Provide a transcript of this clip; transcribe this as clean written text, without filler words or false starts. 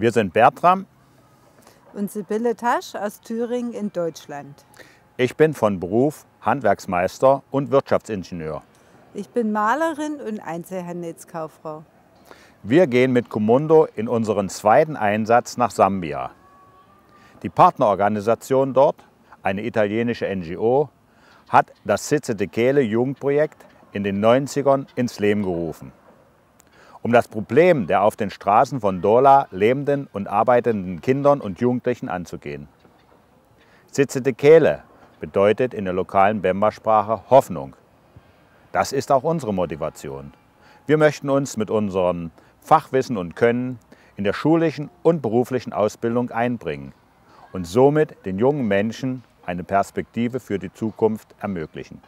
Wir sind Bertram und Sibylle Tasch aus Thüringen in Deutschland. Ich bin von Beruf Handwerksmeister und Wirtschaftsingenieur. Ich bin Malerin und Einzelhandelskauffrau. Wir gehen mit COMUNDO in unseren zweiten Einsatz nach Sambia. Die Partnerorganisation dort, eine italienische NGO, hat das Cicitekelo Jugendprojekt in den 90ern ins Leben gerufen. Um das Problem der auf den Straßen von Ndola lebenden und arbeitenden Kindern und Jugendlichen anzugehen. Cicitekelo bedeutet in der lokalen Bemba-Sprache Hoffnung. Das ist auch unsere Motivation. Wir möchten uns mit unserem Fachwissen und Können in der schulischen und beruflichen Ausbildung einbringen und somit den jungen Menschen eine Perspektive für die Zukunft ermöglichen.